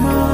Mom.